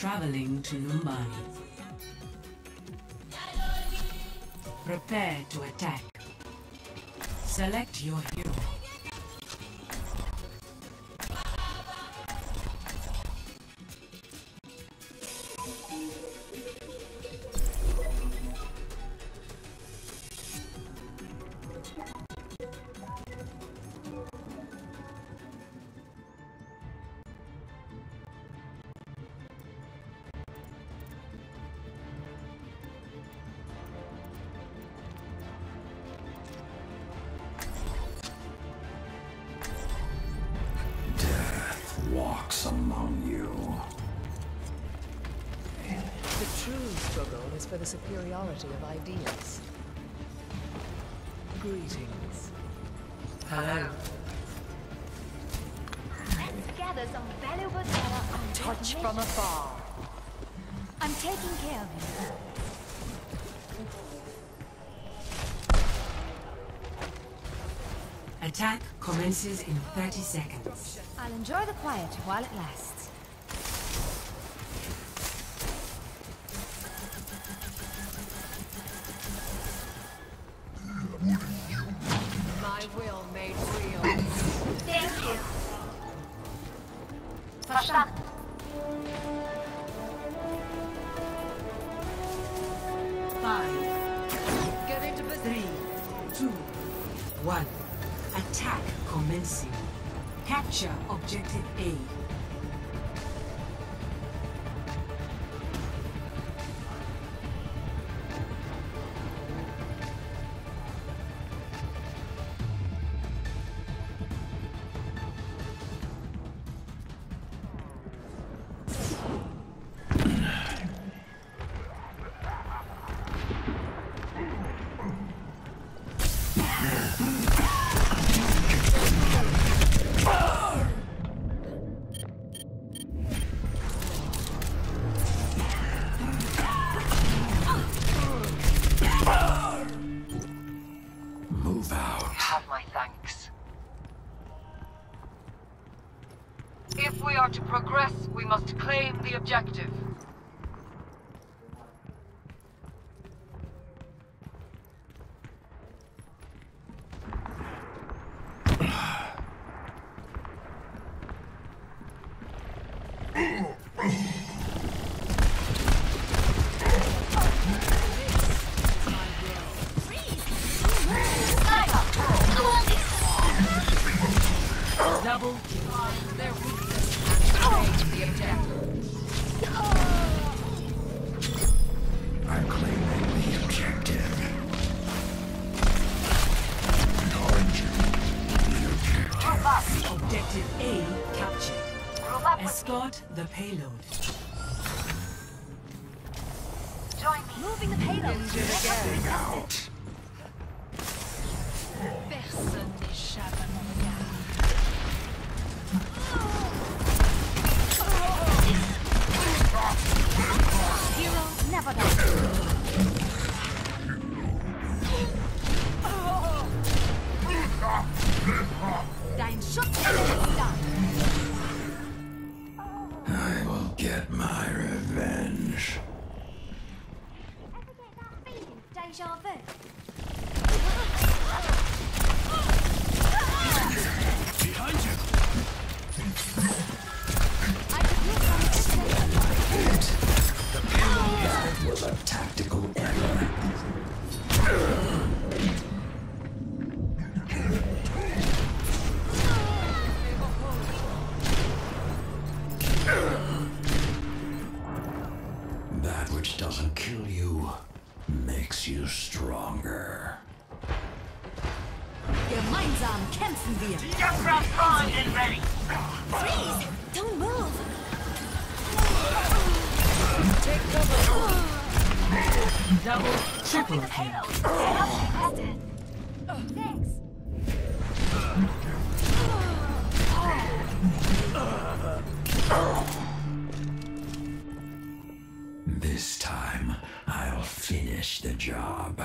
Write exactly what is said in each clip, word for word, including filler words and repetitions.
Traveling to Mumbai. Prepare to attack. Select your hero. Among you. The true struggle is for the superiority of ideas. Greetings. Hello. Let's gather some valuable data on this mission. Touch from afar. I'm taking care of you. Attack commences in thirty seconds. I'll enjoy the quiet while it lasts. My will made real. Thank you. Verstanden. Five. Get into position. Three, two, one. Attack commencing. Capture objective A. If we are to progress, we must claim the objective. Double on their weakness. Activate the objective. I'm claiming the objective. Acknowledge the objective. Group up. Objective A captured. Group up. Escort the payload. Join me. Moving the payload. Moving out. Personne n'échappe à mon regard. Hero never dies. I will get my revenge. Deja vu. Behind you. Of tactical error. That which doesn't kill you makes you stronger. Gemeinsam kämpfen wir. Jump front and ready. Freeze! Don't move. Take cover. Double, triple. Thanks. This time, I'll finish the job.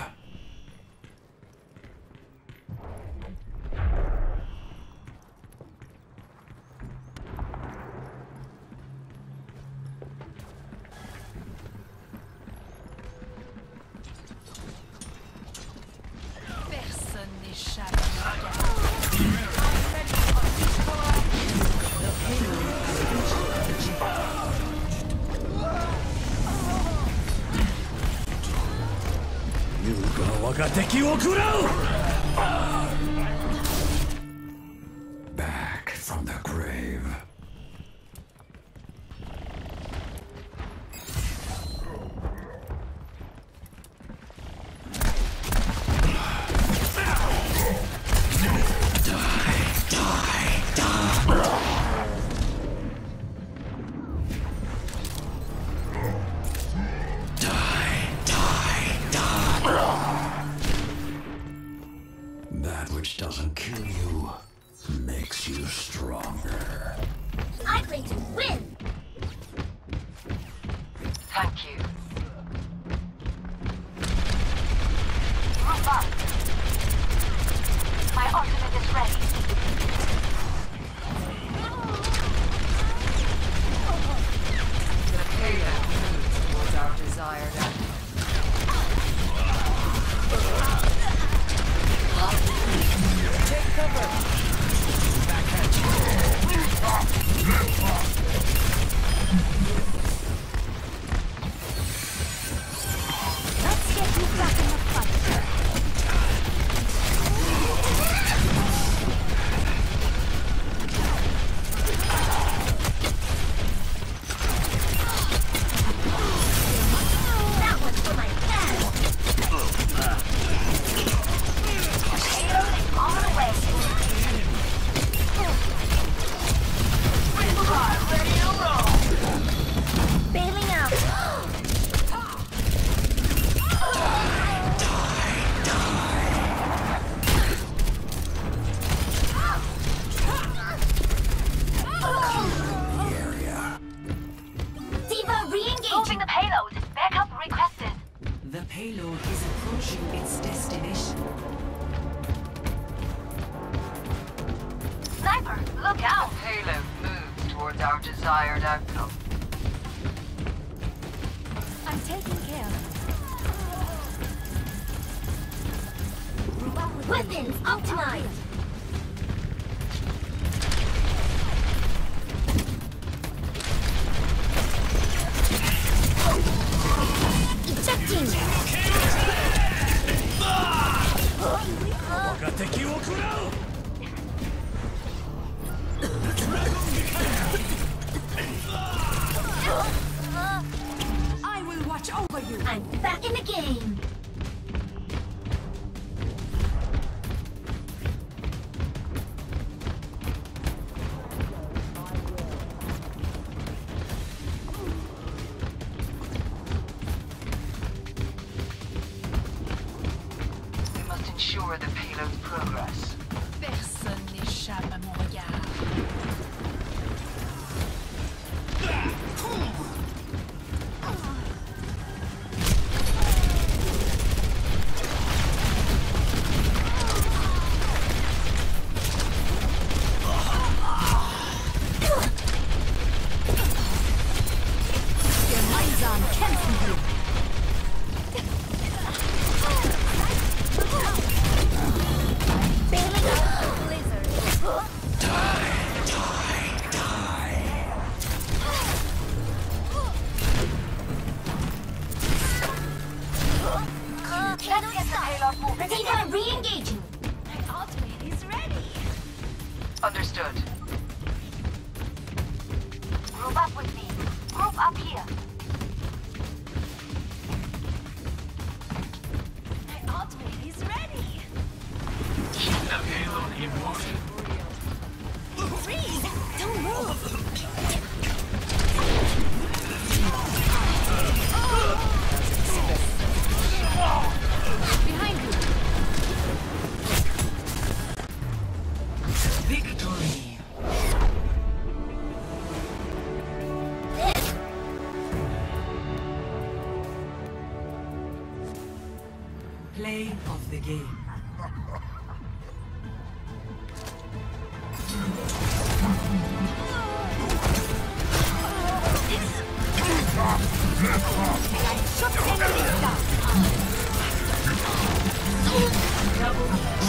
が敵を食らう。 Back from the grave. Double